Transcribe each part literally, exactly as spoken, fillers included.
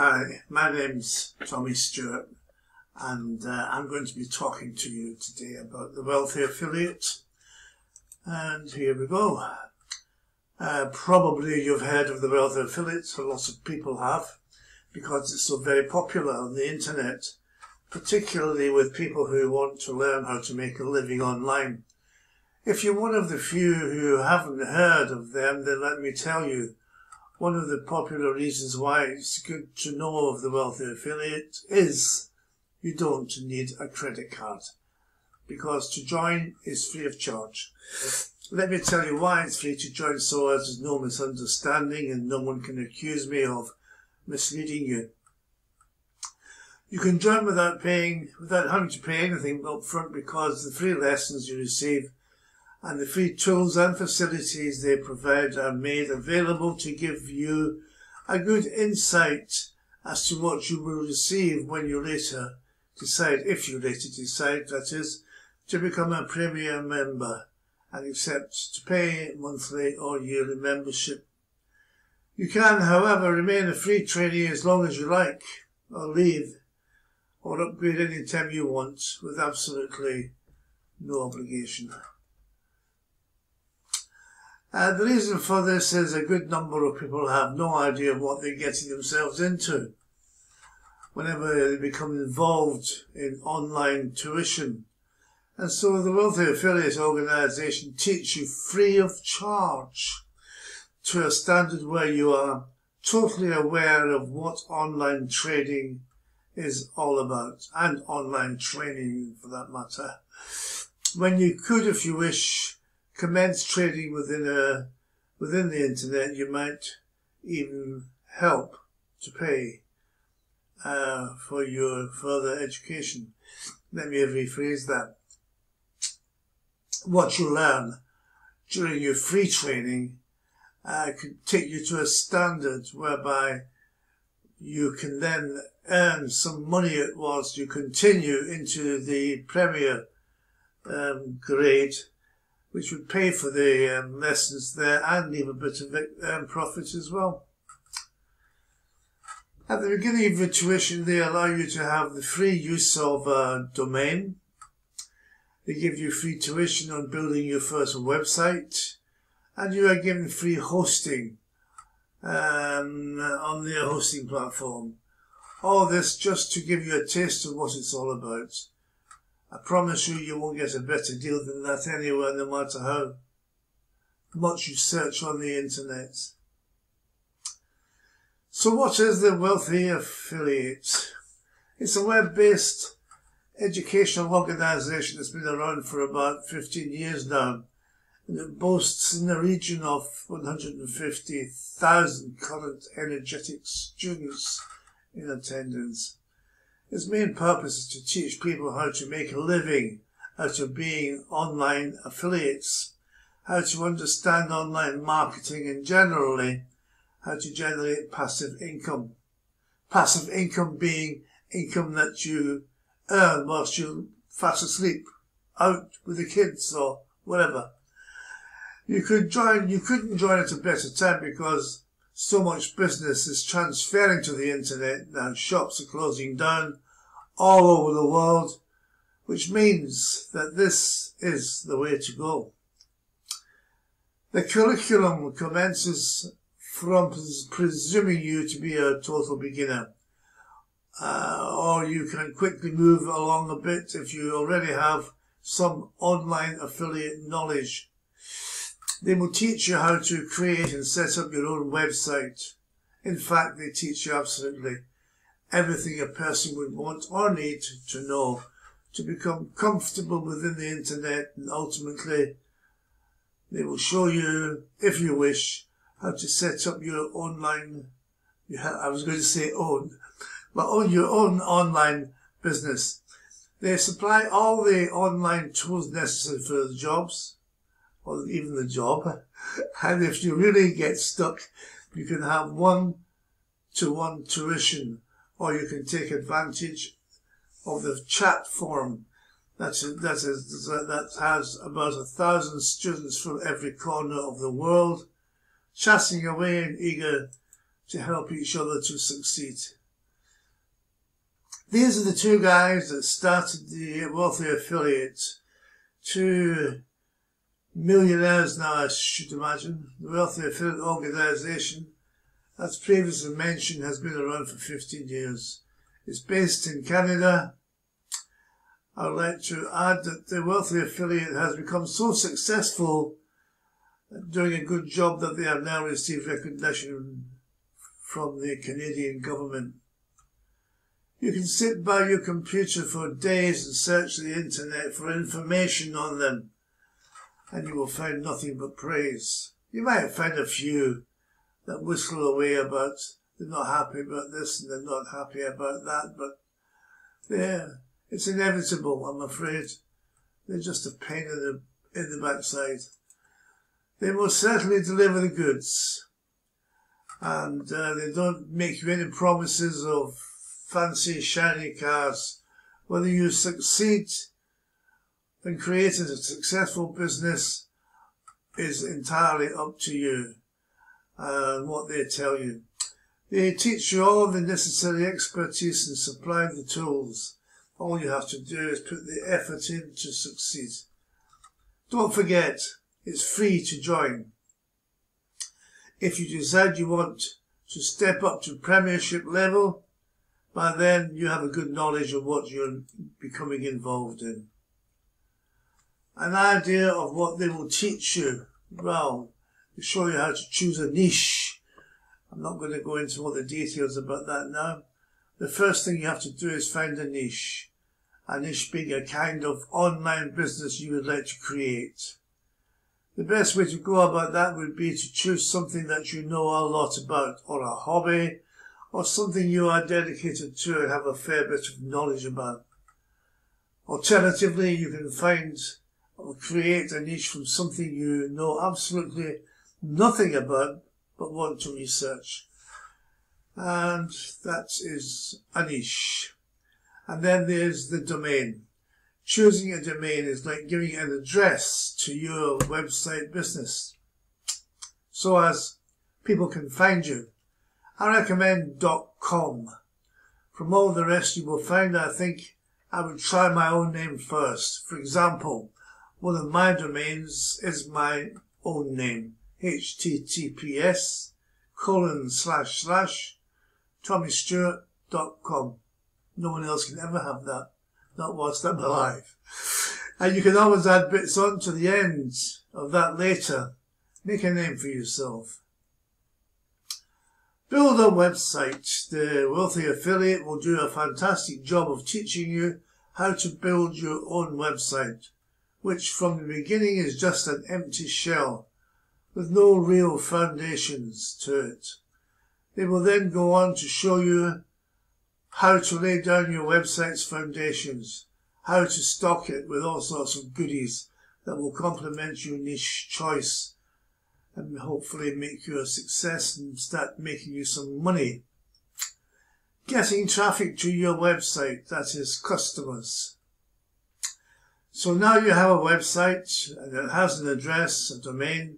Hi, my name's Tommy Stuart and uh, I'm going to be talking to you today about the Wealthy Affiliate. And here we go. Uh, probably you've heard of the Wealthy Affiliate, so lots of people have, because it's so very popular on the internet, particularly with people who want to learn how to make a living online. If you're one of the few who haven't heard of them, then let me tell you, one of the popular reasons why it's good to know of the Wealthy Affiliate is you don't need a credit card, because to join is free of charge. Let me tell you why it's free to join, so as there's no misunderstanding and no one can accuse me of misleading you. You can join without paying, without having to pay anything up front, because the free lessons you receive and the free tools and facilities they provide are made available to give you a good insight as to what you will receive when you later decide, if you later decide, that is, to become a premium member and accept to pay monthly or yearly membership. You can, however, remain a free trainee as long as you like, or leave, or upgrade any time you want, with absolutely no obligation. Uh, the reason for this is a good number of people have no idea of what they're getting themselves into whenever they become involved in online tuition. And so the Wealthy Affiliate organisation teach you free of charge to a standard where you are totally aware of what online trading is all about, and online training for that matter, when you could, if you wish, commence trading within a, within the internet. You might even help to pay uh, for your further education. Let me rephrase that. What you learn during your free training uh, can take you to a standard whereby you can then earn some money whilst you continue into the premier um, grade, which would pay for the um, lessons there and leave a bit of um, profit as well. At the beginning of your tuition, they allow you to have the free use of a domain. They give you free tuition on building your first website, and you are given free hosting um, on their hosting platform. All this just to give you a taste of what it's all about. I promise you, you won't get a better deal than that anywhere, no matter how much you search on the internet. So what is the Wealthy Affiliate? It's a web-based educational organisation that's been around for about fifteen years now, and it boasts in the region of one hundred fifty thousand current energetic students in attendance. Its main purpose is to teach people how to make a living out of being online affiliates, how to understand online marketing, and generally how to generate passive income. Passive income being income that you earn whilst you're fast asleep, out with the kids or whatever. You could join, you couldn't join at a better time, because so much business is transferring to the internet now. Shops are closing down all over the world, which means that this is the way to go. The curriculum commences from pres presuming you to be a total beginner, uh, or you can quickly move along a bit if you already have some online affiliate knowledge. They will teach you how to create and set up your own website. In fact, they teach you absolutely everything a person would want or need to know to become comfortable within the internet, and ultimately they will show you, if you wish, how to set up your online, I was going to say own, but own your own online business. They supply all the online tools necessary for the jobs, or even the job, and if you really get stuck, you can have one-to-one tuition, or you can take advantage of the chat forum that is, that is, that has about a thousand students from every corner of the world chatting away and eager to help each other to succeed. These are the two guys that started the Wealthy Affiliate. Two millionaires now, I should imagine. The Wealthy Affiliate organization, as previously mentioned, has been around for fifteen years. It's based in Canada. I'd like to add that the Wealthy Affiliate has become so successful at doing a good job that they have now received recognition from the Canadian government. You can sit by your computer for days and search the internet for information on them, and you will find nothing but praise. You might find a few that whistle away about they're not happy about this and they're not happy about that, but they're... It's inevitable, I'm afraid. They're just a pain in the, in the backside. They most certainly deliver the goods. And uh, they don't make you any promises of fancy, shiny cars. Whether you succeed in creating a successful business is entirely up to you and what they tell you. They teach you all the necessary expertise and supply the tools. All you have to do is put the effort in to succeed. Don't forget, it's free to join. If you decide you want to step up to premiership level, by then you have a good knowledge of what you're becoming involved in. An idea of what they will teach you. Well, they show you how to choose a niche. I'm not going to go into all the details about that now. The first thing you have to do is find a niche. A niche being a kind of online business you would like to create. The best way to go about that would be to choose something that you know a lot about, or a hobby, or something you are dedicated to and have a fair bit of knowledge about. Alternatively, you can find or create a niche from something you know absolutely nothing about but want to research. And that is a niche. And then there's the domain. Choosing a domain is like giving an address to your website business so as people can find you. I recommend .com. From all the rest you will find, I think I would try my own name first. For example, one of my domains is my own name, https colon slash slash Tommy Stuart dot com. No one else can ever have that, not whilst I'm alive. And you can always add bits on to the end of that later. Make a name for yourself. Build a website. The Wealthy Affiliate will do a fantastic job of teaching you how to build your own website, which from the beginning is just an empty shell with no real foundations to it. They will then go on to show you how to lay down your website's foundations, how to stock it with all sorts of goodies that will complement your niche choice and hopefully make you a success and start making you some money. Getting traffic to your website, that is customers. So now you have a website and it has an address, a domain.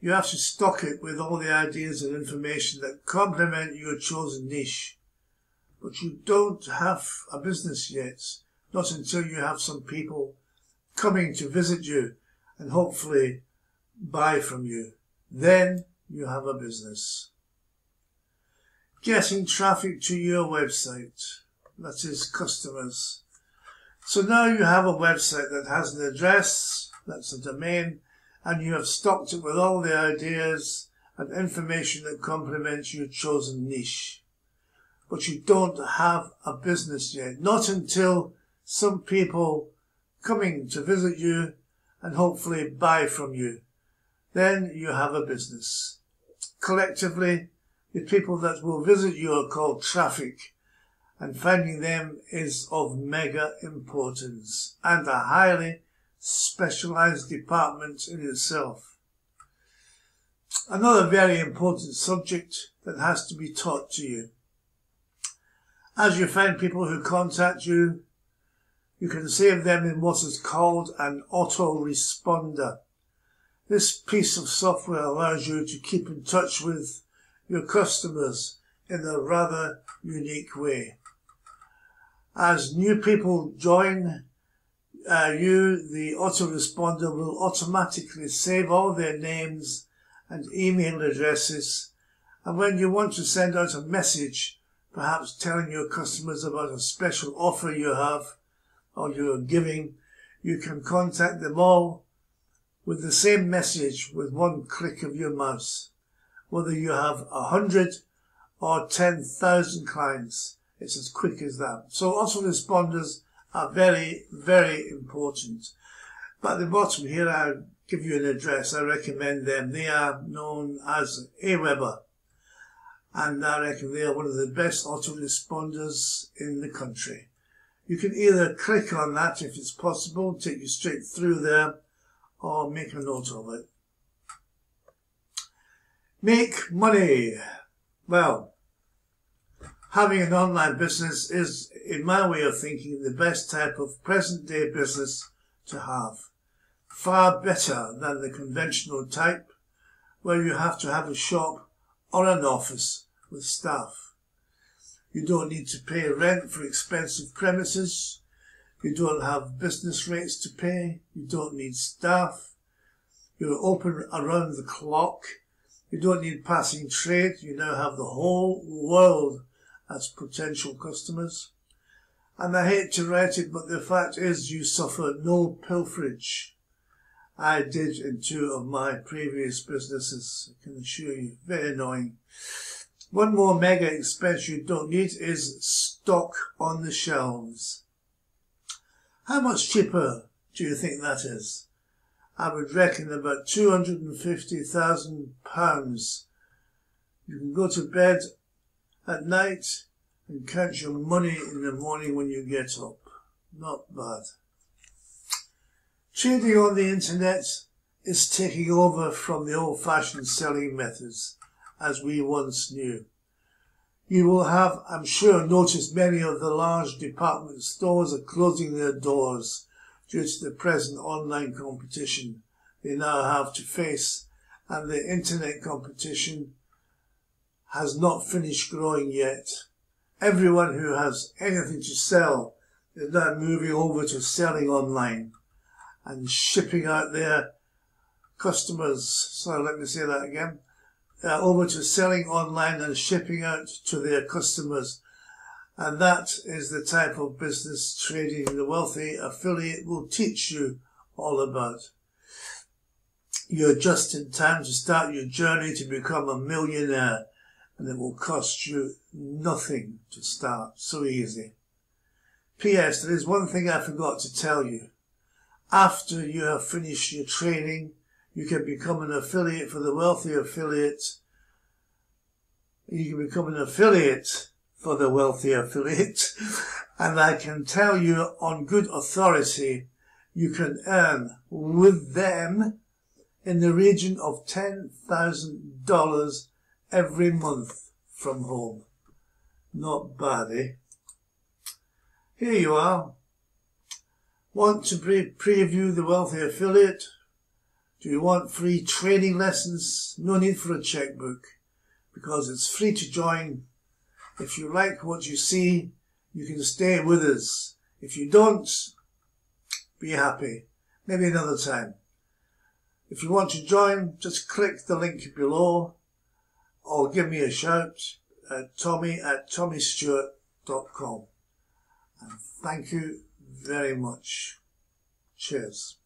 You have to stock it with all the ideas and information that complement your chosen niche. But you don't have a business yet, not until you have some people coming to visit you and hopefully buy from you. Then you have a business. Getting traffic to your website, that is customers. So now you have a website that has an address, that's a domain, and you have stocked it with all the ideas and information that complements your chosen niche. But you don't have a business yet, not until some people coming to visit you and hopefully buy from you. Then you have a business. Collectively, the people that will visit you are called traffic, and finding them is of mega importance and a highly specialized department in itself. Another very important subject that has to be taught to you. As you find people who contact you, you can save them in what is called an autoresponder. This piece of software allows you to keep in touch with your customers in a rather unique way. As new people join uh, you, the autoresponder will automatically save all their names and email addresses, and when you want to send out a message, perhaps telling your customers about a special offer you have or you're giving, you can contact them all with the same message with one click of your mouse. Whether you have a hundred or ten thousand clients, it's as quick as that. So autoresponders are very, very important. But at the bottom here, I'll give you an address. I recommend them. They are known as Aweber, and I reckon they are one of the best autoresponders in the country. You can either click on that if it's possible, take you straight through there, or make a note of it. Make money. Well, having an online business is, in my way of thinking, the best type of present day business to have. Far better than the conventional type, where you have to have a shop or an office with staff. You don't need to pay rent for expensive premises. You don't have business rates to pay. You don't need staff. You're open around the clock. You don't need passing trade. You now have the whole world as potential customers. And I hate to write it, but the fact is you suffer no pilferage. I did in two of my previous businesses, I can assure you. Very annoying. One more mega expense you don't need is stock on the shelves. How much cheaper do you think that is? I would reckon about two hundred and fifty thousand pounds. You can go to bed at night and count your money in the morning when you get up. Not bad. Trading on the internet is taking over from the old-fashioned selling methods as we once knew. You will have, I'm sure, noticed many of the large department stores are closing their doors due to the present online competition they now have to face, and the internet competition has not finished growing yet. Everyone who has anything to sell is now moving over to selling online and shipping out their customers, sorry, let me say that again, Uh, over to selling online and shipping out to their customers. And that is the type of business trading the Wealthy Affiliate will teach you all about. You're just in time to start your journey to become a millionaire, and it will cost you nothing to start. So easy. P S There is one thing I forgot to tell you. After you have finished your training, you can become an affiliate for the Wealthy Affiliate. You can become an affiliate for the Wealthy Affiliate. And I can tell you on good authority, you can earn with them in the region of ten thousand dollars every month from home. Not bad, eh? Here you are. Want to pre preview the Wealthy Affiliate? Do you want free trading lessons? No need for a checkbook, because it's free to join. If you like what you see, you can stay with us. If you don't, be happy. Maybe another time. If you want to join, just click the link below or give me a shout at tommy at tommy stuart dot com. And thank you very much. Cheers.